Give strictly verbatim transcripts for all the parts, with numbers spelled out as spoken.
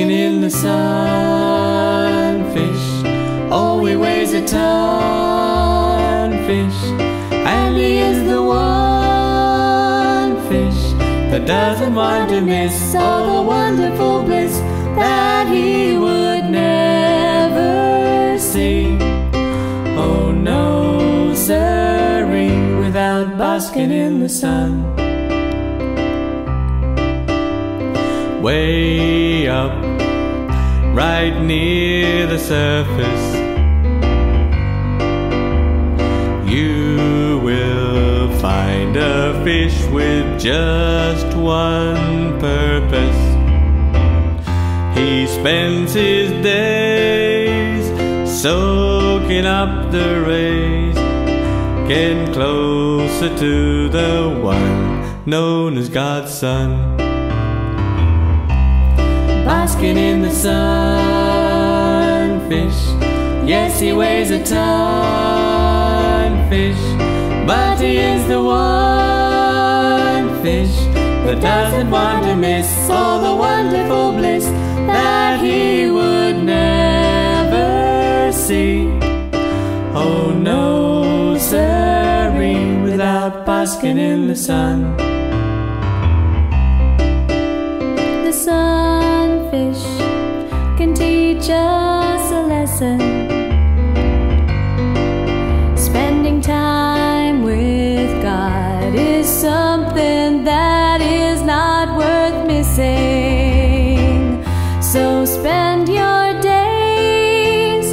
soaking in the sun. Fish, oh, he weighs a ton. Fish, and he is the one fish that doesn't want to miss all the wonderful bliss that he would never see. Oh no, sirree, without basking in the sun. Way up, right near the surface, you will find a fish with just one purpose. He spends his days soaking up the rays, getting closer to the one known as God's Son. Basking in the sun, fish. Yes, he weighs a ton, fish. But he is the one fish that doesn't want to miss all the wonderful bliss that he would never see. Oh no, sirree, without basking in the sun. The sun. Fish can teach us a lesson. Spending time with God is something that is not worth missing. So spend your days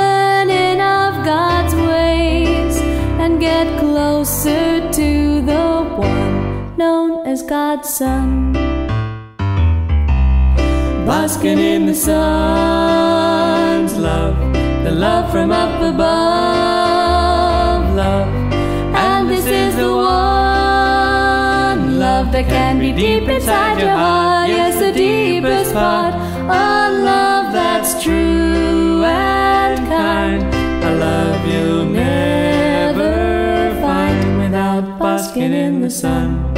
learning of God's ways and get closer to the one known as God's Son. Basking in the sun's love, the love from up above, love. And this is the one love that can be deep inside your heart. Yes, the deepest part, a love that's true and kind, a love you'll never find without basking in the sun.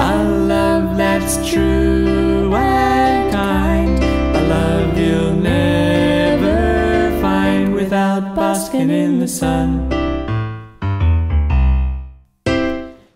A love that's true and kind, a love you'll never find without basking in the sun.